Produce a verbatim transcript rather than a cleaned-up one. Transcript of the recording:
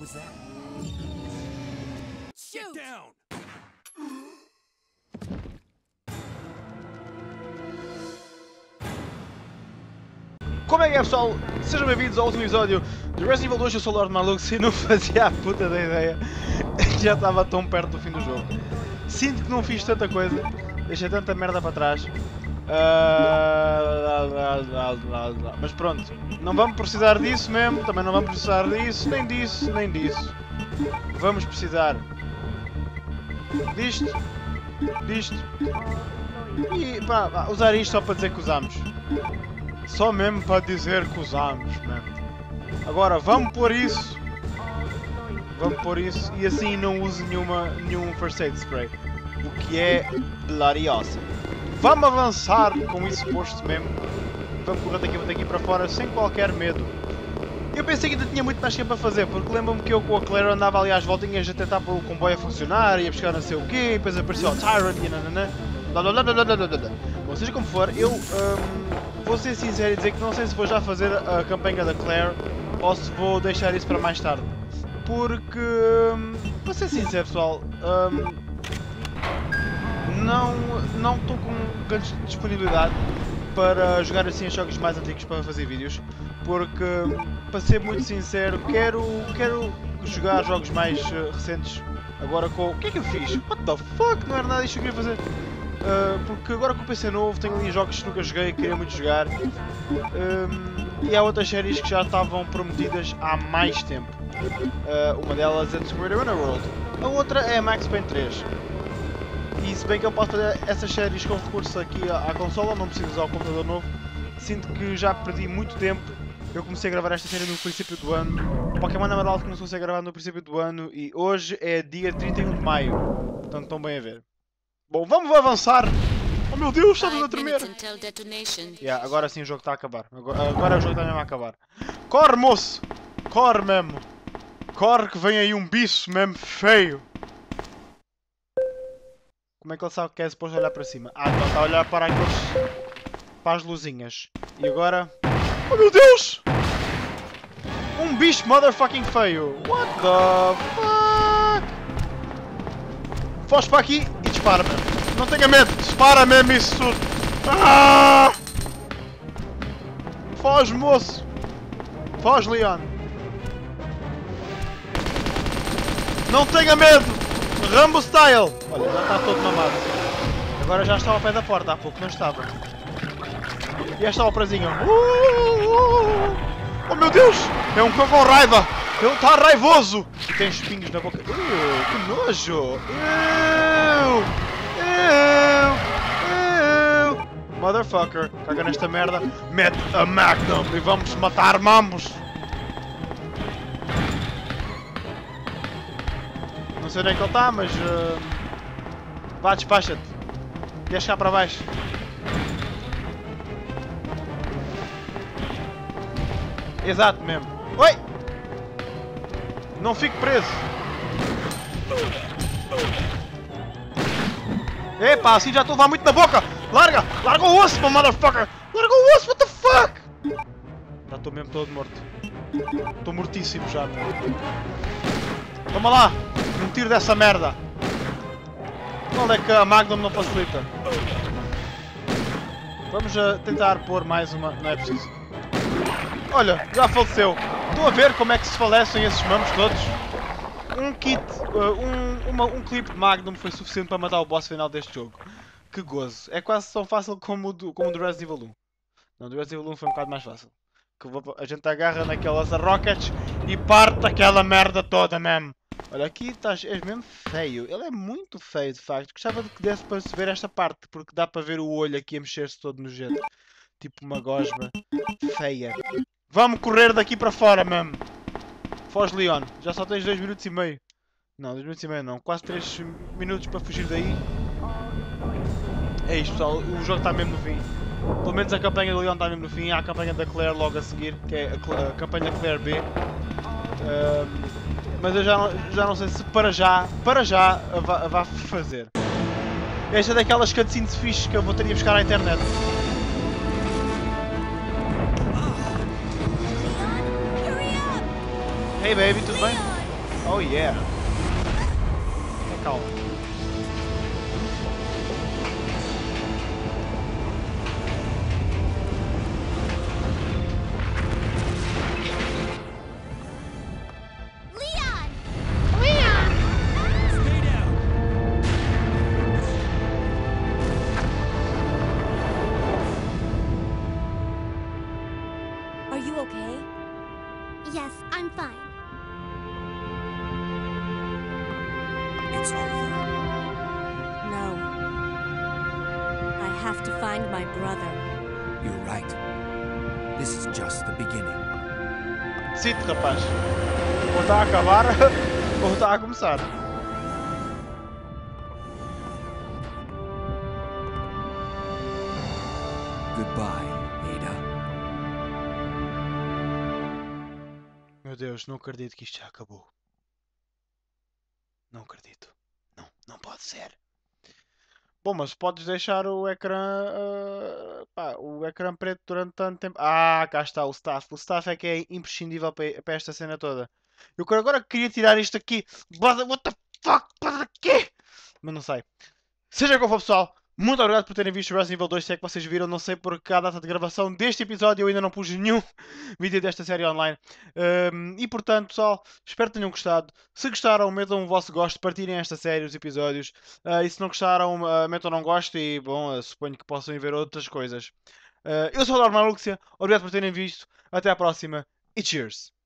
What was that? Shoot! Get down! Como é que é, pessoal? Sejam bem-vindos ao último episódio de Resident Evil dois. Eu sou o Lord Marluxia e não fazia a puta da ideia que já estava tão perto do fim do jogo. Sinto que não fiz tanta coisa, deixei tanta merda para trás. Uh... Mas pronto, não vamos precisar disso mesmo, também não vamos precisar disso, nem disso, nem disso. Vamos precisar disto, disto e pá, usar isto só para dizer que usamos. Só mesmo para dizer que usamos, mano. Agora vamos pôr isso. Vamos pôr isso e assim não uso nenhuma, nenhum first aid spray. O que é hilarioso. Vamos avançar com isso posto mesmo. Vamos correr daqui, daqui para fora sem qualquer medo. Eu pensei que ainda tinha muito mais tempo a fazer, porque lembro-me que eu com a Claire andava ali às voltinhas a tentar pôr o comboio a funcionar e a buscar não sei o quê, e depois apareceu o Tyrant e nananã. Bom, seja como for, eu um, vou ser sincero e dizer que não sei se vou já fazer a campanha da Claire ou se vou deixar isso para mais tarde. Porque, um, para ser sincero, pessoal, um, não não estou com grande disponibilidade para jogar assim jogos mais antigos para fazer vídeos. Porque, para ser muito sincero, quero, quero jogar jogos mais uh, recentes agora com... O que é que eu fiz? What the fuck? Não era nada disto que eu queria fazer. Uh, porque agora que o P C é novo, tenho ali jogos que nunca joguei, queria muito jogar. Um, e há outras séries que já estavam prometidas há mais tempo. Uh, uma delas é The Secret Runner World. A outra é Max Payne três. E se bem que eu posso fazer essas séries com recurso aqui à, à consola, não preciso usar o computador novo. Sinto que já perdi muito tempo. Eu comecei a gravar esta série no princípio do ano. O Pokémon Amaral começou a ser gravado no princípio do ano e hoje é dia trinta e um de maio. Portanto, estão bem a ver. Bom, vamos avançar! Oh meu Deus, estamos a tremer! Yeah, agora sim o jogo está a acabar. Agora, agora o jogo está mesmo a acabar. Corre, moço! Corre mesmo! Corre que vem aí um bicho mesmo feio! Como é que ele sabe que é suposto olhar para cima? Ah, então está a olhar para aqueles... para as luzinhas. E agora... Oh meu Deus! Um bicho motherfucking feio! What the fuck! Foge para aqui! Dispara mesmo. Não tenha medo. Dispara mesmo isso tudo. Ah! Foge, moço. Foge, Leon. Não tenha medo. Rambo style. Olha, já está todo mamado. Agora já estava ao pé da porta. Há pouco não estava. E esta oprazinha. Uh, uh. Oh, meu Deus. É um cão com raiva. Ele está raivoso. E tem espinhos na boca. Uh, que nojo. Uh. Eu, eu, eu. Motherfucker, caga nesta merda, mete a Magnum e vamos matar mambos. Não sei onde é que ele está, mas uh... vá, despacha-te. Deixa cá para baixo. Exato mesmo. Oi! Não fique preso. Epá, assim já estou a levar muito na boca! Larga! Larga o osso, meu motherfucker! Larga o osso, what the fuck! Já estou mesmo todo morto. Estou mortíssimo já, meu. Toma lá! Um tiro dessa merda! Onde é que a Magnum não facilita? Vamos a tentar pôr mais uma... Não é preciso. Olha, já faleceu. Estão a ver como é que se falecem esses mamos todos? Um kit, uh, um, uma, um clipe de Magnum foi suficiente para matar o boss final deste jogo. Que gozo. É quase tão fácil como o do, como do Resident Evil um. Não, do Resident Evil um foi um bocado mais fácil. Que vou, a gente agarra naquelas rockets e parte aquela merda toda mesmo. Olha, aqui estás, és mesmo feio. Ele é muito feio, de facto. Gostava de que desse para se ver esta parte, porque dá para ver o olho aqui a mexer-se todo no jeito. Tipo uma gosma feia. Vamos correr daqui para fora mesmo. Foge, Leon, já só tens dois minutos e meio. Não, dois minutos e meio não, quase três minutos para fugir daí. É isto, pessoal, o jogo está mesmo no fim. Pelo menos a campanha do Leon está mesmo no fim. Há a campanha da Claire logo a seguir, que é a, Cl a campanha Claire B. Uh, mas eu já não, já não sei se para já, para já, a vá, a vá fazer. Esta é daquelas cutscenes fixes que eu vou ter de buscar à internet. Hey baby, tudo bem? Oh yeah! Tem calma. Leon! Leon! Stay down! Are you okay? Yes, I'm fine. It's over. No. I have to find my brother. You're right. This is just the beginning. Sinto, rapaz. Ou está a acabar, ou está a começar. Goodbye, Ada. Meu Deus, não acredito que isto já acabou. Não acredito. Não, não pode ser. Bom, mas podes deixar o ecrã, uh, pá, o ecrã preto durante tanto tempo. Ah, cá está o staff. O staff é que é imprescindível para esta cena toda. Eu agora queria tirar isto aqui. What the fuck? Para quê? Mas não sei. Seja qual for, pessoal. Muito obrigado por terem visto Resident Evil dois, se é que vocês viram, não sei porque a data de gravação deste episódio eu ainda não pus nenhum vídeo desta série online. Um, e portanto, pessoal, espero que tenham gostado. Se gostaram, metam o vosso gosto, partirem esta série, os episódios. Uh, e se não gostaram, uh, metam não gosto e, bom, uh, suponho que possam ir ver outras coisas. Uh, eu sou o Lord Marluxia, obrigado por terem visto, até à próxima e cheers!